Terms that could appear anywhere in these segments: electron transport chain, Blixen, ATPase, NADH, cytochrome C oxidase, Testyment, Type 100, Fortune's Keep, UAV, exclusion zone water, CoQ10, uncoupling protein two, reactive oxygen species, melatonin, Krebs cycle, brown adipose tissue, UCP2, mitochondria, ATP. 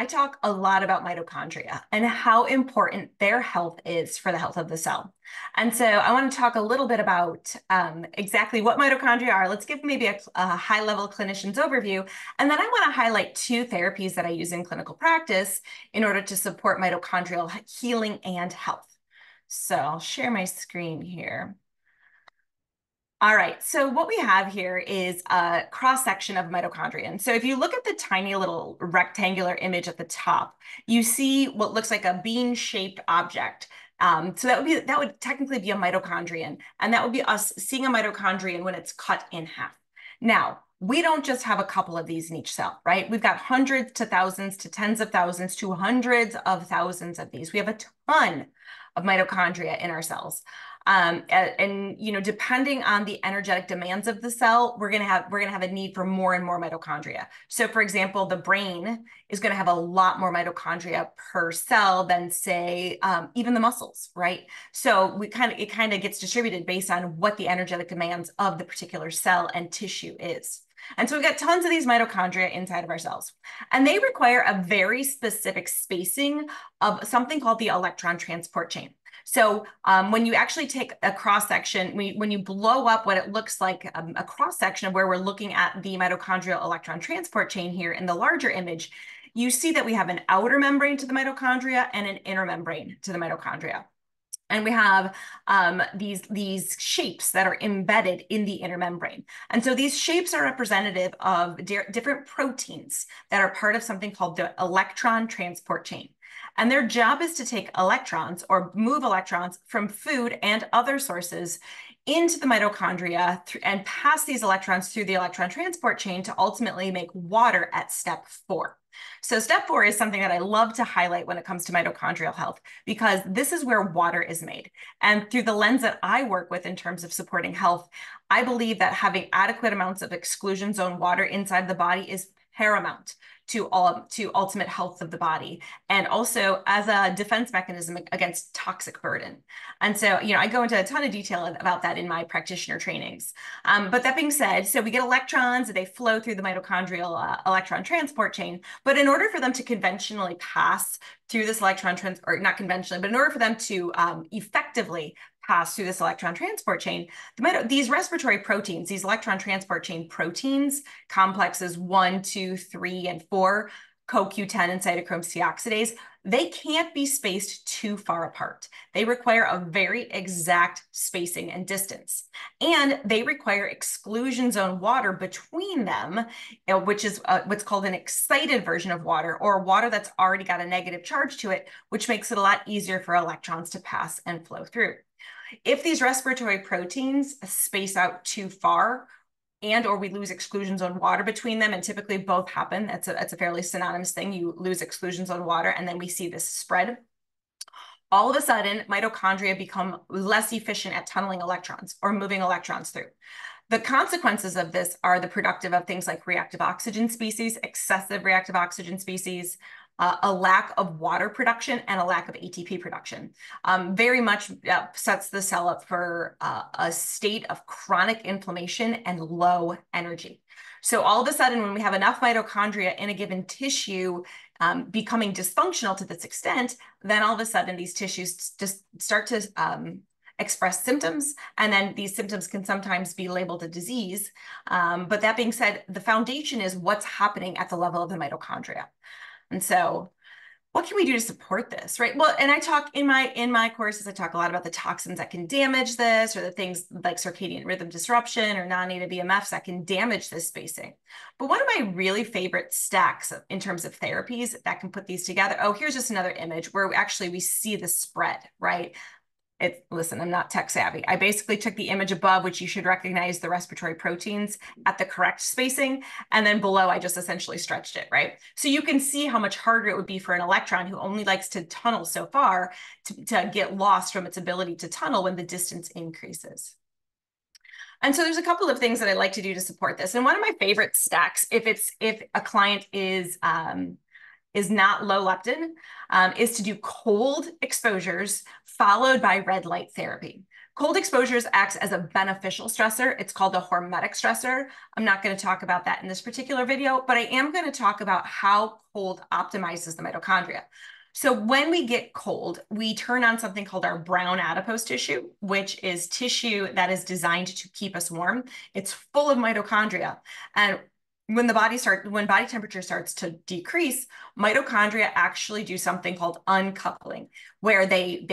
I talk a lot about mitochondria and how important their health is for the health of the cell. And so I want to talk a little bit about exactly what mitochondria are. Let's give maybe a high-level clinician's overview. And then I want to highlight two therapies that I use in clinical practice in order to support mitochondrial healing and health. So I'll share my screen here. All right, so what we have here is a cross-section of mitochondria. And so if you look at the tiny little rectangular image at the top, you see what looks like a bean-shaped object. So that would technically be a mitochondrion, and that would be us seeing a mitochondrion when it's cut in half. Now, we don't just have a couple of these in each cell, right? We've got hundreds to thousands to tens of thousands to hundreds of thousands of these. We have a ton of mitochondria in our cells. And you know, depending on the energetic demands of the cell, we're gonna have a need for more and more mitochondria. So for example, the brain is gonna have a lot more mitochondria per cell than say, even the muscles, right? So it kind of gets distributed based on what the energetic demands of the particular cell and tissue is. And so we've got tons of these mitochondria inside of our cells, and they require a very specific spacing of something called the electron transport chain. So when you actually take a cross-section, when you blow up what it looks like a cross-section of where we're looking at the mitochondrial electron transport chain here in the larger image, you see that we have an outer membrane to the mitochondria and an inner membrane to the mitochondria. And we have these shapes that are embedded in the inner membrane. And so these shapes are representative of different proteins that are part of something called the electron transport chain. And their job is to take electrons or move electrons from food and other sources into the mitochondria and pass these electrons through the electron transport chain to ultimately make water at step 4. So step 4 is something that I love to highlight when it comes to mitochondrial health, because this is where water is made. And through the lens that I work with in terms of supporting health, I believe that having adequate amounts of exclusion zone water inside the body is paramount to ultimate health of the body, and also as a defense mechanism against toxic burden. And so, you know, I go into a ton of detail about that in my practitioner trainings. But that being said, so we get electrons, they flow through the mitochondrial electron transport chain, but in order for them to conventionally pass through this electron transport, or not conventionally, but in order for them to effectively pass through this electron transport chain, these respiratory proteins, these electron transport chain proteins, complexes 1, 2, 3, and 4, CoQ10 and cytochrome C oxidase, they can't be spaced too far apart. They require a very exact spacing and distance. And they require exclusion zone water between them, which is what's called an excited version of water, or water that's already got a negative charge to it, which makes it a lot easier for electrons to pass and flow through. If these respiratory proteins space out too far, and or we lose exclusion zone water between them, and typically both happen, that's a fairly synonymous thing. You lose exclusion zone water, and then we see this spread. All of a sudden, mitochondria become less efficient at tunneling electrons or moving electrons through. The consequences of this are the production of things like reactive oxygen species, excessive reactive oxygen species, a lack of water production, and a lack of ATP production. Very much sets the cell up for a state of chronic inflammation and low energy. So all of a sudden, when we have enough mitochondria in a given tissue becoming dysfunctional to this extent, then all of a sudden these tissues just start to express symptoms, and then these symptoms can sometimes be labeled a disease. But that being said, the foundation is what's happening at the level of the mitochondria. And so what can we do to support this, right? Well, and I talk in my courses, I talk a lot about the toxins that can damage this, or the things like circadian rhythm disruption or non-native EMFs that can damage this spacing. But one of my really favorite stacks in terms of therapies that can put these together, oh, here's just another image where we see the spread, right? Listen, I'm not tech savvy. I basically took the image above, which you should recognize the respiratory proteins at the correct spacing, and then below I just essentially stretched it, right? So you can see how much harder it would be for an electron who only likes to tunnel so far to get lost from its ability to tunnel when the distance increases. And so there's a couple of things that I like to do to support this. And one of my favorite stacks, if a client is not low leptin, is to do cold exposures followed by red light therapy. Cold exposures acts as a beneficial stressor. It's called a hormetic stressor. I'm not going to talk about that in this particular video, but I am going to talk about how cold optimizes the mitochondria. So when we get cold, we turn on something called our brown adipose tissue, which is tissue that is designed to keep us warm. It's full of mitochondria. And when body temperature starts to decrease, mitochondria actually do something called uncoupling, where they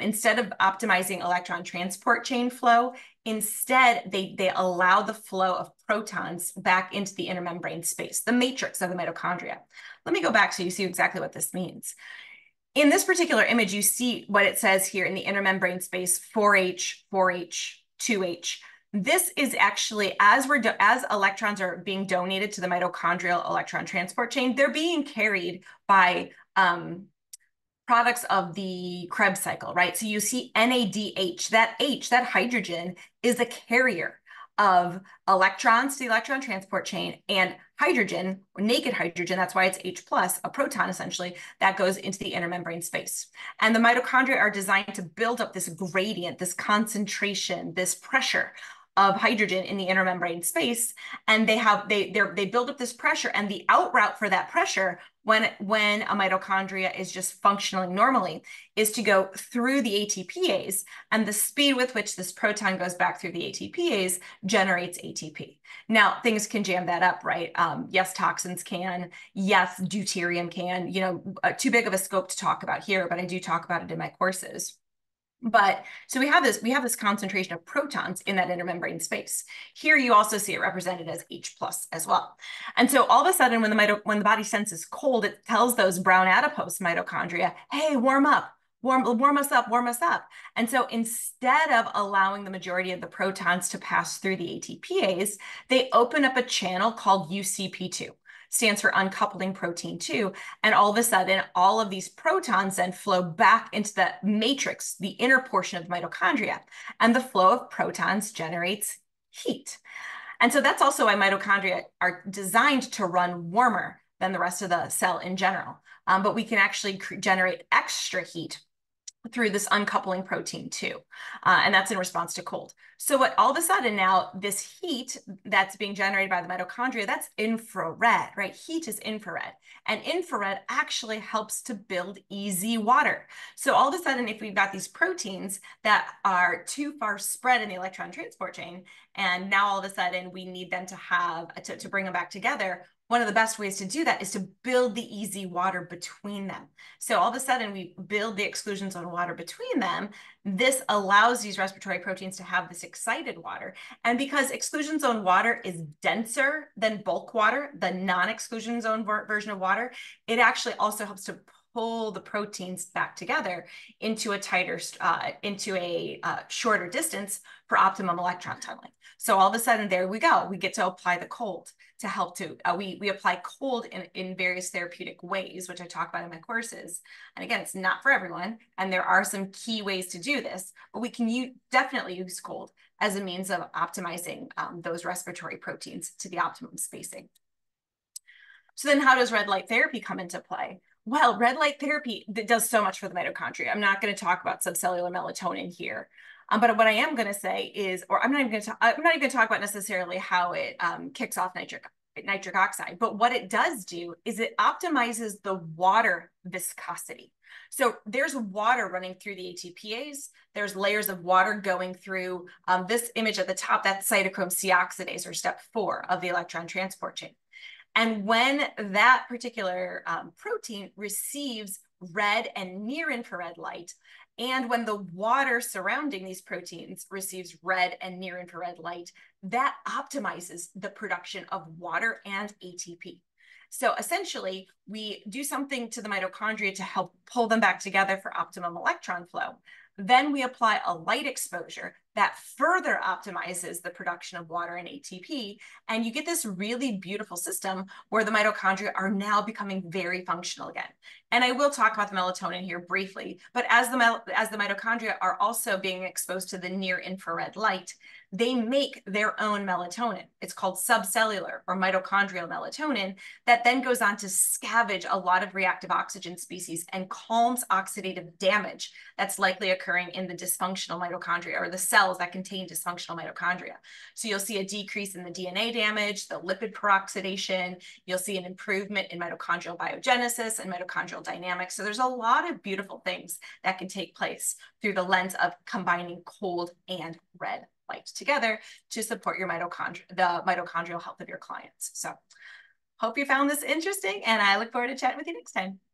instead of optimizing electron transport chain flow, instead, they allow the flow of protons back into the intermembrane space, the matrix of the mitochondria. Let me go back so you see exactly what this means. In this particular image, you see what it says here in the intermembrane space, 4H, 4H, 2H. This is actually, as electrons are being donated to the mitochondrial electron transport chain, they're being carried by products of the Krebs cycle, right? So you see NADH, that H, that hydrogen is a carrier of electrons to the electron transport chain, and hydrogen, naked hydrogen, that's why it's H+, a proton essentially, that goes into the intermembrane space. And the mitochondria are designed to build up this gradient, this concentration, this pressure of hydrogen in the intermembrane space, and they build up this pressure, and the out route for that pressure when a mitochondria is just functioning normally is to go through the ATPase, and the speed with which this proton goes back through the ATPase generates ATP. Now, things can jam that up, right? Yes, toxins can. Yes, deuterium can. You know, too big of a scope to talk about here, but I do talk about it in my courses. But so we have this concentration of protons in that intermembrane space. Here you also see it represented as H+ as well. And so all of a sudden, when the body senses cold, it tells those brown adipose mitochondria, hey, warm up, warm us up, warm us up. And so instead of allowing the majority of the protons to pass through the ATPase, they open up a channel called UCP2. Stands for uncoupling protein two. And all of a sudden, all of these protons then flow back into the matrix, the inner portion of the mitochondria. And the flow of protons generates heat. And so that's also why mitochondria are designed to run warmer than the rest of the cell in general. But we can actually generate extra heat through this uncoupling protein two. And that's in response to cold. So what all of a sudden now, this heat that's being generated by the mitochondria, that's infrared, right? Heat is infrared. And infrared actually helps to build easy water. So all of a sudden, if we've got these proteins that are too far spread in the electron transport chain, and now all of a sudden we need them to to bring them back together, one of the best ways to do that is to build the easy water between them. So all of a sudden we build the exclusion zone water between them. This allows these respiratory proteins to have this excited water. And because exclusion zone water is denser than bulk water, the non-exclusion zone version of water, it actually also helps to pull the proteins back together into a tighter, shorter distance for optimum electron tunneling. So all of a sudden, there we go. We get to apply the cold to help to, we apply cold in various therapeutic ways, which I talk about in my courses. And again, it's not for everyone. And there are some key ways to do this, but we can definitely use cold as a means of optimizing those respiratory proteins to the optimum spacing. So then how does red light therapy come into play? Well, red light therapy that does so much for the mitochondria. I'm not going to talk about subcellular melatonin here, but what I am going to say is, or I'm not even going to talk about necessarily how it kicks off nitric oxide, but what it does do is it optimizes the water viscosity. So there's water running through the ATPase. There's layers of water going through this image at the top. That's cytochrome C oxidase, or step 4 of the electron transport chain. And when that particular protein receives red and near infrared light, and when the water surrounding these proteins receives red and near infrared light, that optimizes the production of water and ATP. So essentially, we do something to the mitochondria to help pull them back together for optimum electron flow. Then we apply a light exposure that further optimizes the production of water and ATP, and you get this really beautiful system where the mitochondria are now becoming very functional again. And I will talk about the melatonin here briefly, but as the mitochondria are also being exposed to the near infrared light, they make their own melatonin. It's called subcellular or mitochondrial melatonin that then goes on to scavenge a lot of reactive oxygen species and calms oxidative damage that's likely occurring in the dysfunctional mitochondria or the cells that contain dysfunctional mitochondria. So you'll see a decrease in the DNA damage, the lipid peroxidation, you'll see an improvement in mitochondrial biogenesis and mitochondrial dynamics. So there's a lot of beautiful things that can take place through the lens of combining cold and red light together to support your the mitochondrial health of your clients. So hope you found this interesting, and I look forward to chatting with you next time.